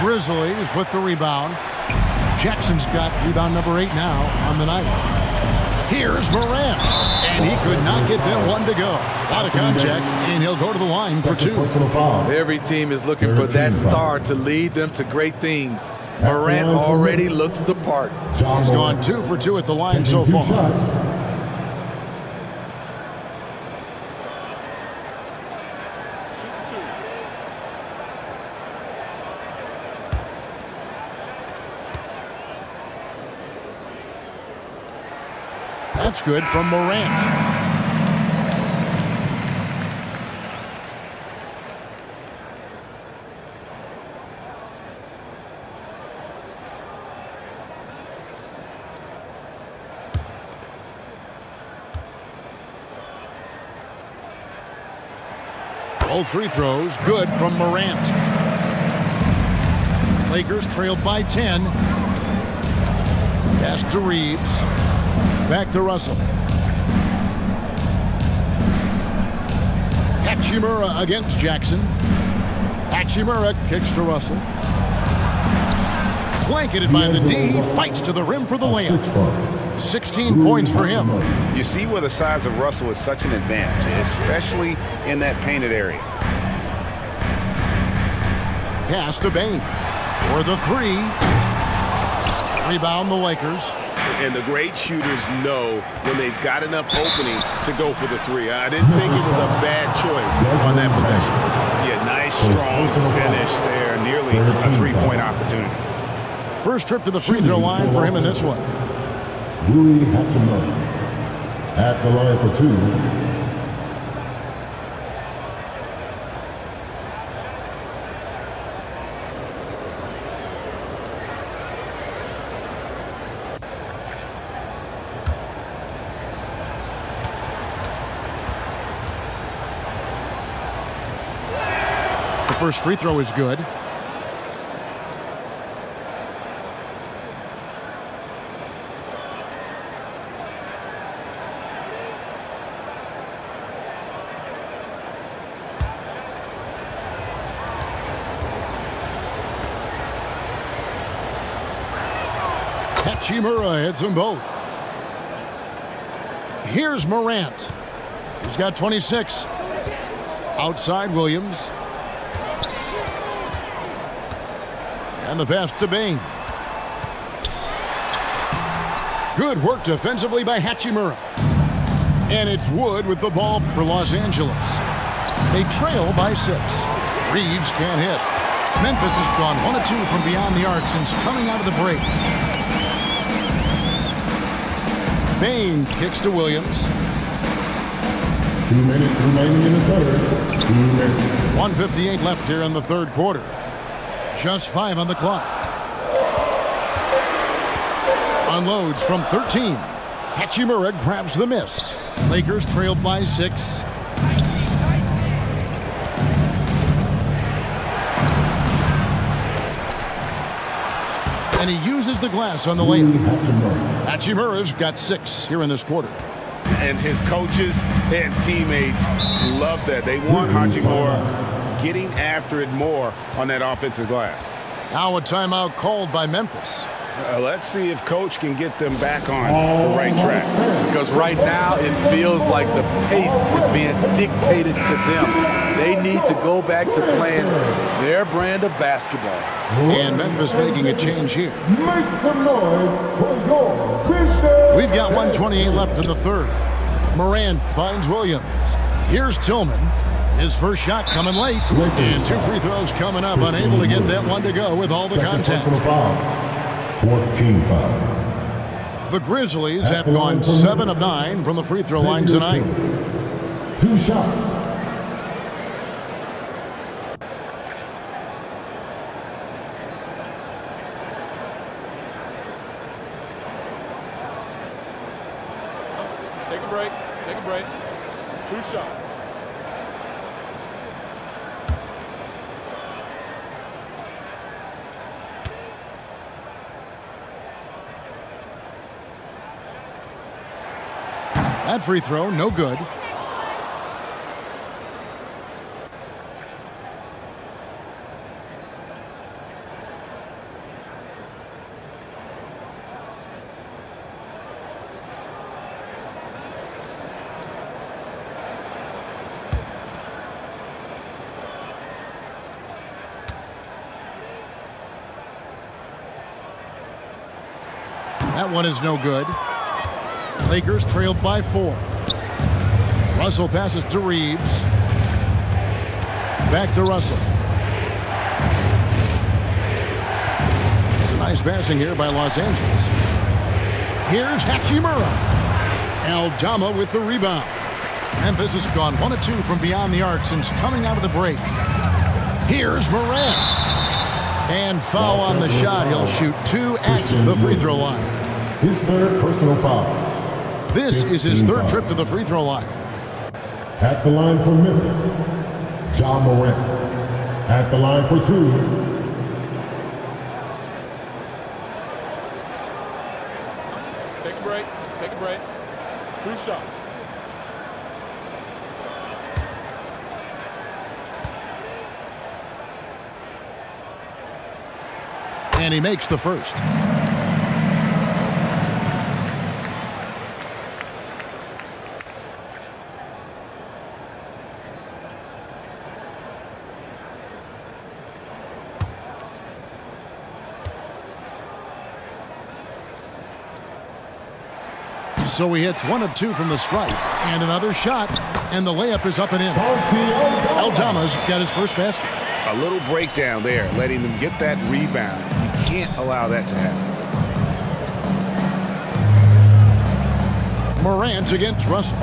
Grizzlies with the rebound. Jackson's got rebound number eight now on the night. Here's Morant, and he could not get them one to go. Out of contact, and he'll go to the line for two. Every team is looking for that star to lead them to great things. Morant already looks the part. He's gone two for two at the line so far. That's good from Morant. Both free throws good from Morant. Lakers trailed by ten. Pass to Reeves. Back to Russell. Hachimura against Jackson. Hachimura kicks to Russell. Blanketed by the D. Fights to the rim for the layup. sixteen points for him. You see where the size of Russell is such an advantage, especially in that painted area. Pass to Bane for the three. Rebound the Lakers. And the great shooters know when they've got enough opening to go for the three. I didn't think it was a bad choice on that possession. Yeah, nice, strong finish there. Nearly a three-point opportunity. First trip to the free throw line for him in this one. Rui Hachimura at the line for two. The first free throw is good. Hachimura hits them both. Here's Morant. He's got twenty-six. Outside Williams. And the pass to Bane. Good work defensively by Hachimura. And it's Wood with the ball for Los Angeles. They trail by six. Reeves can't hit. Memphis has gone one or two from beyond the arc since coming out of the break. Bane kicks to Williams. Two minutes remaining in the third. one fifty-eight left here in the third quarter. Just five on the clock. Unloads from thirteen. Hachimura grabs the miss. Lakers trailed by six. And he uses the glass on the layup. Hachimura's got six here in this quarter. And his coaches and teammates love that. They want Hachimura getting after it more on that offensive glass. Now a timeout called by Memphis. Uh, let's see if Coach can get them back on the right track. Because right now it feels like the pace is being dictated to them. They need to go back to playing their brand of basketball. And Memphis making a change here. Make some noise for your business. We've got one twenty-eight left in the third. Morant finds Williams. Here's Tillman. His first shot coming late. And two free throws coming up. Unable to get that one to go with all the contact. fourteen five. The Grizzlies have gone seven of nine from the free throw line tonight. Two shots. Take a break. Take a break. Two shots. That free throw, no good. That one is no good. Lakers trailed by four. Russell passes to Reeves. Back to Russell. It's a nice passing here by Los Angeles. Here's Hachimura. Aldama with the rebound. Memphis has gone one of two from beyond the arc since coming out of the break. Here's Morant. And foul on the shot. He'll shoot two at the free throw line. His third personal foul. This is his third trip to the free throw line. At the line for Memphis, Ja Morant. At the line for two. Take a break. Take a break. Two shots. And he makes the first. So he hits one of two from the stripe, and another shot, and the layup is up and in. Aldama's got his first basket. A little breakdown there, letting them get that rebound. You can't allow that to happen. Morant against Russell.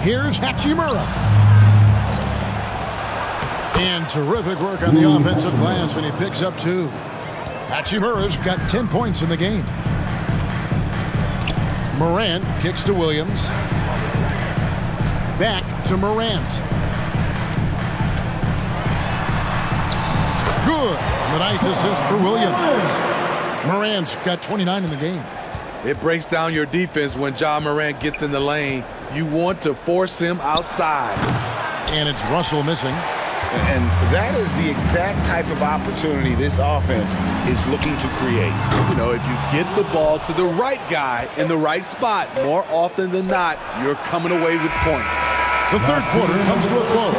Here's Hachimura. And terrific work on the offensive glass, and he picks up two. Hachimura's got ten points in the game. Morant kicks to Williams. Back to Morant. Good. And a nice assist for Williams. Morant's got twenty-nine in the game. It breaks down your defense when Ja Morant gets in the lane. You want to force him outside. And it's Russell missing. And that is the exact type of opportunity this offense is looking to create. You know, if you get the ball to the right guy in the right spot, more often than not, you're coming away with points. The third quarter comes to a close.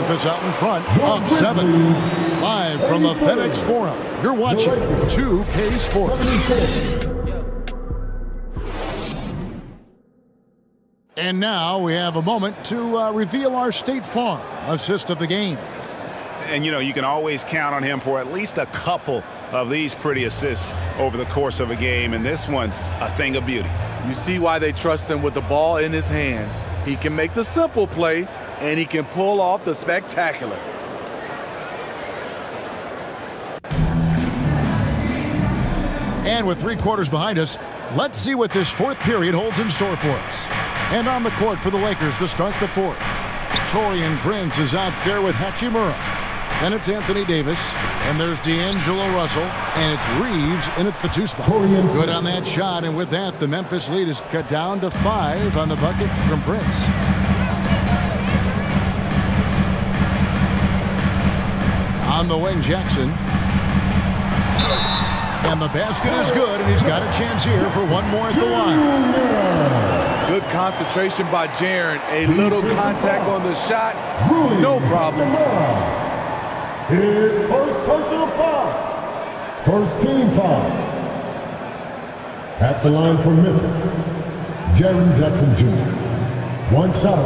Memphis out in front, up seven. Live from the FedEx Forum, you're watching two K Sports. And now we have a moment to uh, reveal our State Farm assist of the game. And, you know, you can always count on him for at least a couple of these pretty assists over the course of a game. And this one, a thing of beauty. You see why they trust him with the ball in his hands. He can make the simple play, and he can pull off the spectacular. And with three quarters behind us, let's see what this fourth period holds in store for us. And on the court for the Lakers to start the fourth. Torian Prince is out there with Hachimura. Then it's Anthony Davis. And there's D'Angelo Russell. And it's Reeves in at the two spot. Torian Good on that shot. And with that, the Memphis lead is cut down to five on the bucket from Prince. On the wing, Jackson. And the basket is good, and he's got a chance here for one more at the line. Good concentration by Jaren. A little contact on the shot. No problem. His first personal foul. First team foul. At the line for Memphis, Jaren Jackson Junior One shot.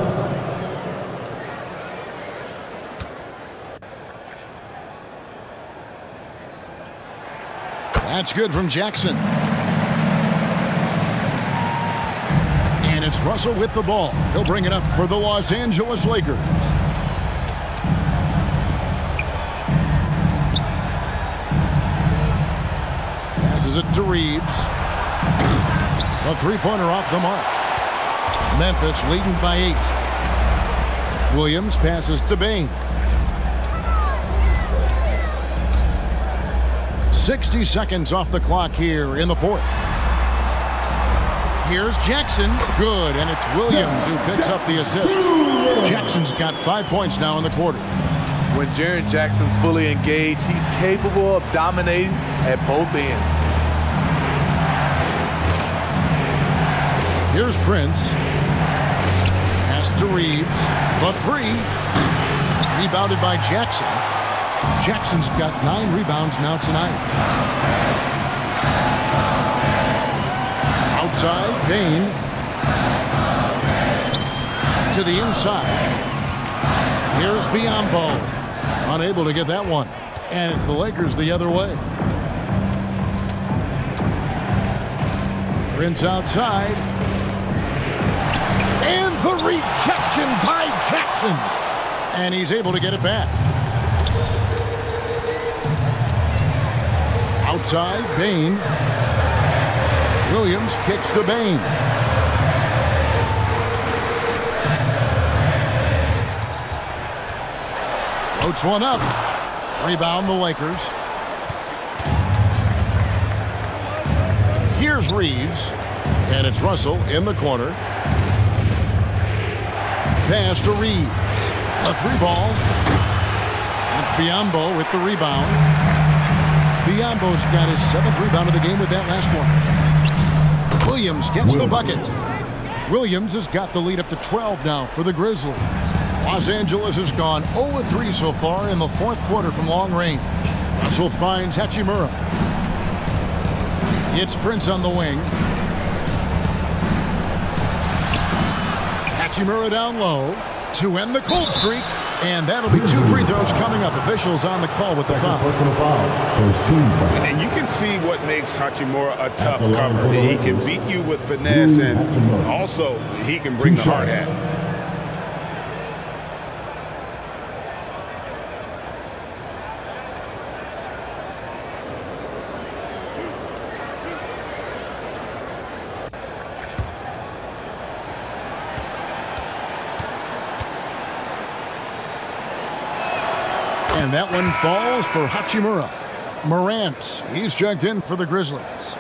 That's good from Jackson. And it's Russell with the ball. He'll bring it up for the Los Angeles Lakers. Passes it to Reeves. A three-pointer off the mark. Memphis leading by eight. Williams passes to Bane. sixty seconds off the clock here in the fourth. Here's Jackson. Good, and it's Williams who picks up the assist. Jackson's got five points now in the quarter. When Jaren Jackson's fully engaged, he's capable of dominating at both ends. Here's Prince. Pass to Reeves. The three. Rebounded by Jackson. Jackson's got nine rebounds now tonight. Outside, Bane. To the inside. Here's Biyombo. Unable to get that one. And it's the Lakers the other way. Prince outside. And the rejection by Jackson. And he's able to get it back. Outside, Bane. Williams kicks to Bane. Floats one up. Rebound the Lakers. Here's Reeves. And it's Russell in the corner. Pass to Reeves. A three ball. It's Biyombo with the rebound. Biyombo's got his seventh rebound of the game with that last one. Williams gets the bucket. Williams has got the lead up to twelve now for the Grizzlies. Los Angeles has gone zero three so far in the fourth quarter from long range. Russell finds Hachimura. It's Prince on the wing. Hachimura down low to end the cold streak. And that'll be two free throws coming up. Officials on the call with the foul. And you can see what makes Hachimura a tough cover. He can beat you with finesse, and also he can bring the hard hat. And that one falls for Hachimura. Morant, he's checked in for the Grizzlies.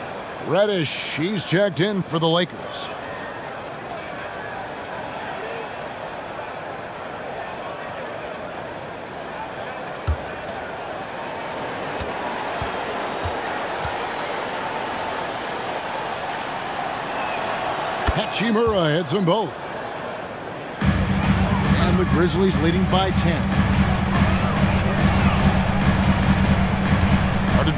Reddish, he's checked in for the Lakers. Hachimura hits them both. And the Grizzlies leading by ten.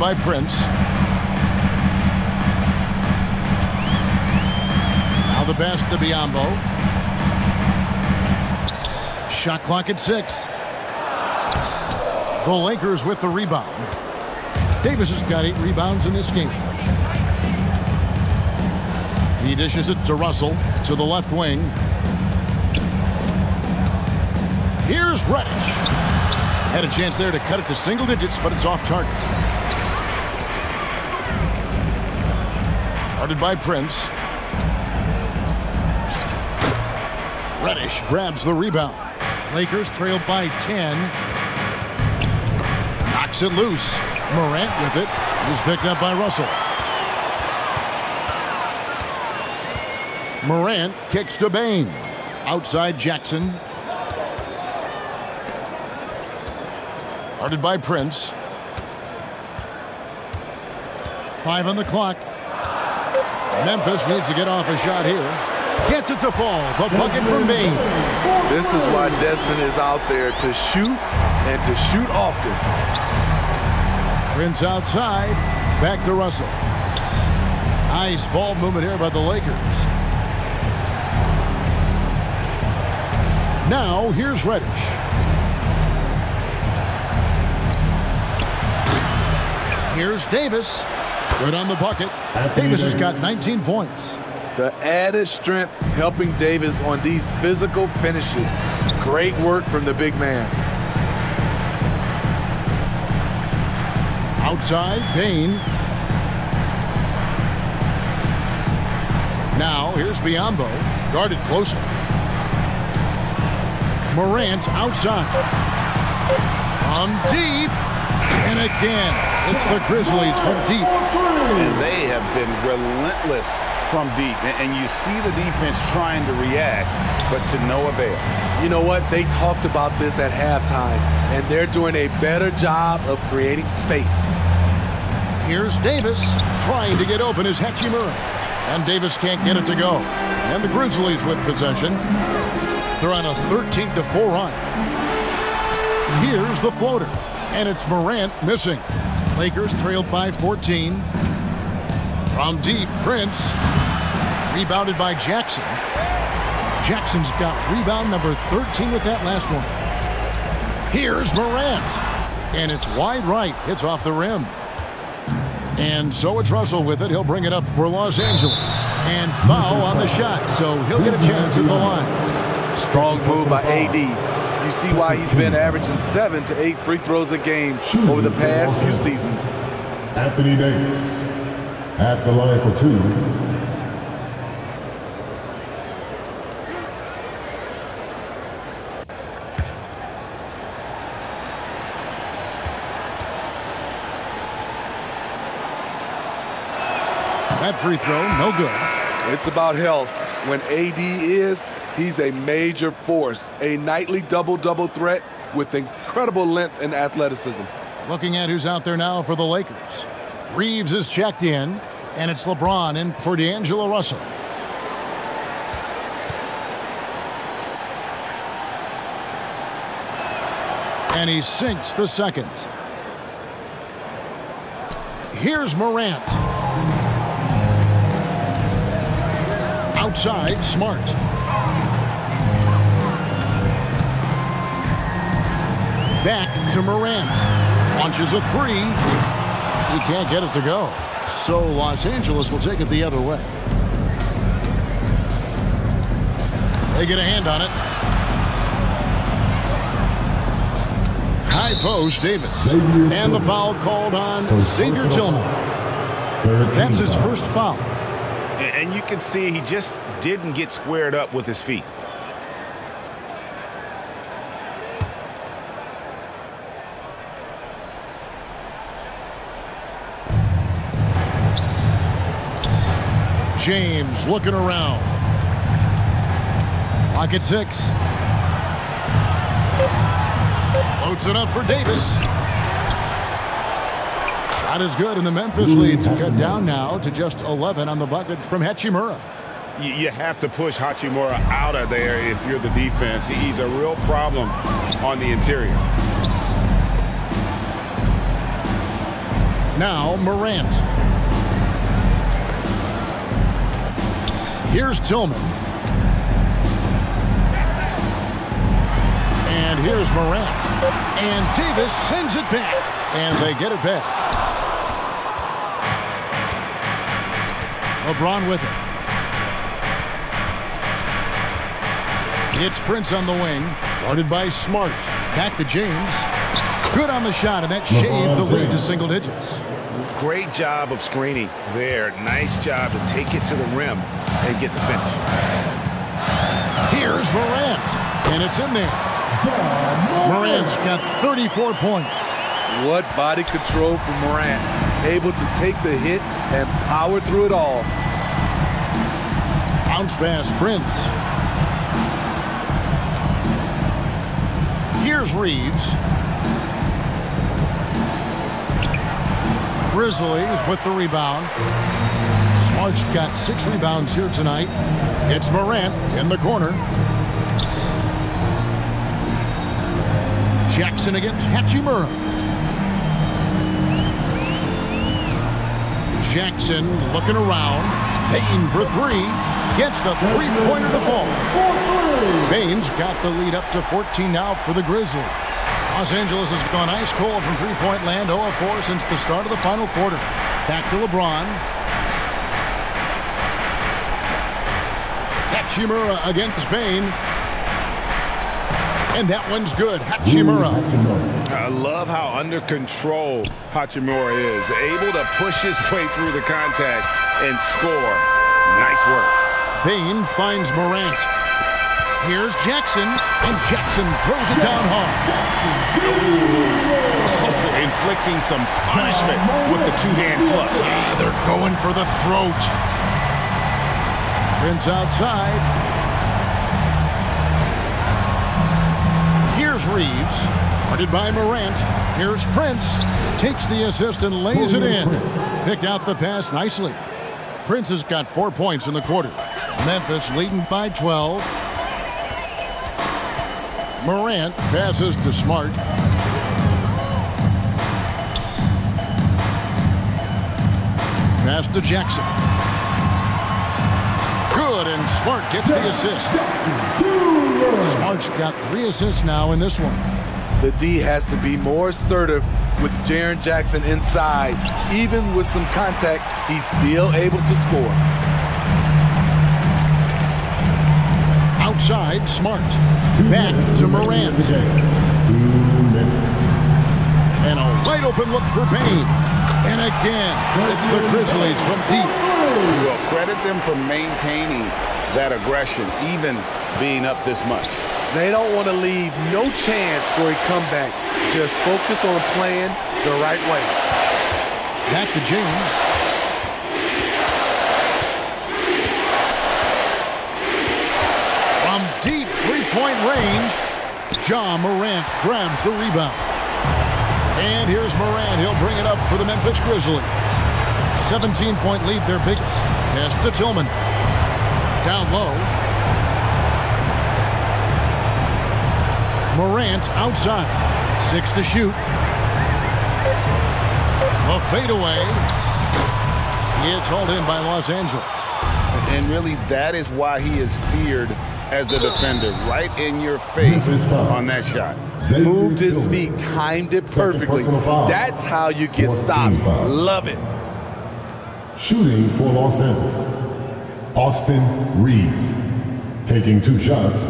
By Prince. Now the pass to Biyombo. Shot clock at six. The Lakers with the rebound. Davis has got eight rebounds in this game. He dishes it to Russell to the left wing. Here's Reddish. Had a chance there to cut it to single digits, but it's off target. Guarded by Prince. Reddish grabs the rebound. Lakers trailed by ten. Knocks it loose. Morant with it. He's picked up by Russell. Morant kicks to Bane. Outside Jackson. Guarded by Prince. Five on the clock. Memphis needs to get off a shot here. Gets it to fall. The bucket from Bane. This is why Desmond is out there, to shoot and to shoot often. Prince outside. Back to Russell. Nice ball movement here by the Lakers. Now here's Reddish. Here's Davis. Good on the bucket. Davis has got nineteen points. The added strength helping Davis on these physical finishes. Great work from the big man. Outside, Bane. Now, here's Biyombo, guarded closely. Morant outside. On deep. And again, it's the Grizzlies from deep. And they have been relentless from deep. And you see the defense trying to react, but to no avail. You know what? They talked about this at halftime, and they're doing a better job of creating space. Here's Davis trying to get open is Hachimura. And Davis can't get it to go. And the Grizzlies with possession. They're on a thirteen to four run. Here's the floater. And it's Morant missing. Lakers trailed by fourteen. From deep, Prince. Rebounded by Jackson. Jackson's got rebound number thirteen with that last one. Here's Morant. And it's wide right. It's off the rim. And so it's Russell with it. He'll bring it up for Los Angeles. And foul on the shot, so he'll get a chance at the line. Strong move by A D. You see why he's been averaging seven to eight free throws a game over the past few seasons. Anthony Davis at the line for two. That free throw, no good. It's about health. When A D is, he's a major force. A nightly double-double threat with incredible length and athleticism. Looking at who's out there now for the Lakers. Reeves is checked in, and it's LeBron in for D'Angelo Russell. And he sinks the second. Here's Morant. Outside, Smart. Back to Morant. Launches a three. He can't get it to go. So Los Angeles will take it the other way. They get a hand on it. High post, Davis. And the foul called on Xavier Tillman. That's his first foul. And you can see he just didn't get squared up with his feet. James looking around. Lock at six. Loads it up for Davis. Not as good, and the Memphis leads cut down now to just eleven on the bucket from Hachimura. You have to push Hachimura out of there if you're the defense. He's a real problem on the interior. Now Morant. Here's Tillman. And here's Morant. And Davis sends it back. And they get it back. LeBron with it. It's Prince on the wing, guarded by Smart. Back to James. Good on the shot, and that shaves the lead to single digits. Great job of screening there. Nice job to take it to the rim and get the finish. Here's Morant, and it's in there. Morant's got thirty-four points. What body control for Morant. Able to take the hit and power through it all. Bounce pass, Prince. Here's Reeves. Grizzlies with the rebound. Smart's got six rebounds here tonight. It's Morant in the corner. Jackson against Hachimura. Jackson looking around. Bane for three. Gets the three-pointer to fall. Bane's got the lead up to fourteen now for the Grizzlies. Los Angeles has gone ice cold from three-point land, zero of four since the start of the final quarter. Back to LeBron. Hachimura against Bane. And that one's good. Hachimura. I love how under control Hachimura is. Able to push his way through the contact and score. Nice work. Bane finds Morant. Here's Jackson. And Jackson throws it down hard. Oh, inflicting some punishment with the two-hand flush. Ah, they're going for the throat. Prince outside. Here's Reeves, guarded by Morant. Here's Prince, takes the assist and lays it in. Picked out the pass nicely. Prince has got four points in the quarter. Memphis leading by twelve. Morant passes to Smart. Pass to Jackson. Good, and Smart gets the assist. Smart's got three assists now in this one. The D has to be more assertive with Jaren Jackson inside. Even with some contact, he's still able to score. Outside, Smart. Back to Morant. And a wide open look for Bane. And again, it's the Grizzlies from deep. Well, credit them for maintaining that aggression, even being up this much. They don't want to leave no chance for a comeback. Just focus on playing the right way. Back to James. From deep three-point range, Ja Morant grabs the rebound. And here's Morant. He'll bring it up for the Memphis Grizzlies. seventeen-point lead, their biggest. Pass to Tillman. Down low. Morant outside. Six to shoot. A fadeaway. It's hauled in by Los Angeles. And really, that is why he is feared as a defender. Right in your face on that shot. Moved his feet, timed it perfectly. That's how you get stops. Love it. Shooting for Los Angeles. Austin Reeves taking two shots.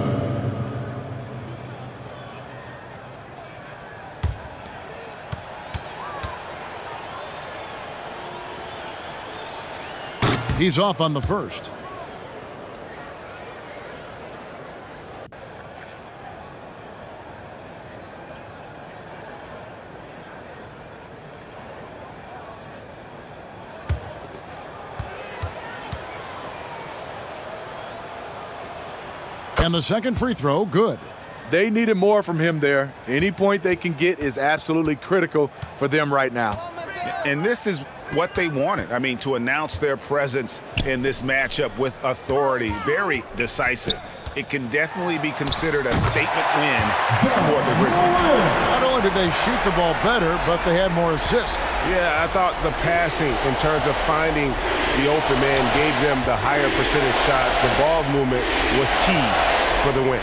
He's off on the first. And the second free throw, good. They needed more from him there. Any point they can get is absolutely critical for them right now. And this is what they wanted. I mean, to announce their presence in this matchup with authority. Very decisive. It can definitely be considered a statement win for the Grizzlies. Not only did they shoot the ball better, but they had more assists. Yeah, I thought the passing in terms of finding the open man gave them the higher percentage shots. The ball movement was key for the win.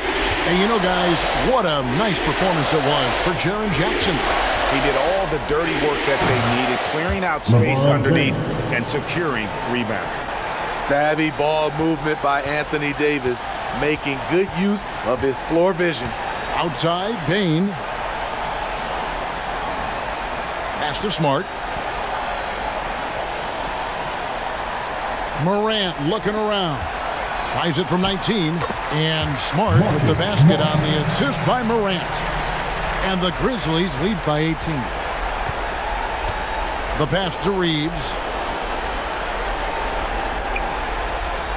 And you know, guys, what a nice performance it was for Jaren Jackson. He did all the dirty work that they needed, clearing out space underneath and securing rebounds. Savvy ball movement by Anthony Davis, making good use of his floor vision. Outside, Bane. Pass to Smart. Morant looking around. Tries it from nineteen. And Smart with the basket on the assist by Morant. And the Grizzlies lead by eighteen. The pass to Reeves.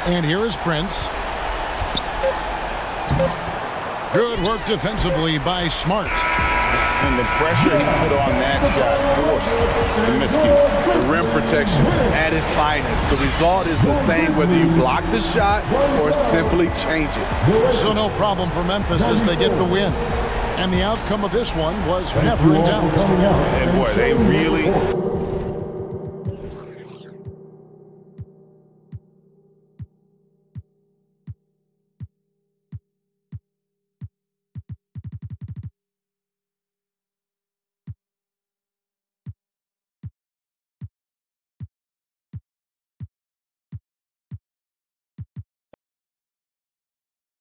And here is Prince. Good work defensively by Smart. and the pressure he put on that shot forced the miscue. The rim protection at its finest. The result is the same whether you block the shot or simply change it. So no problem for Memphis as they get the win. And the outcome of this one was never in doubt. And boy, they really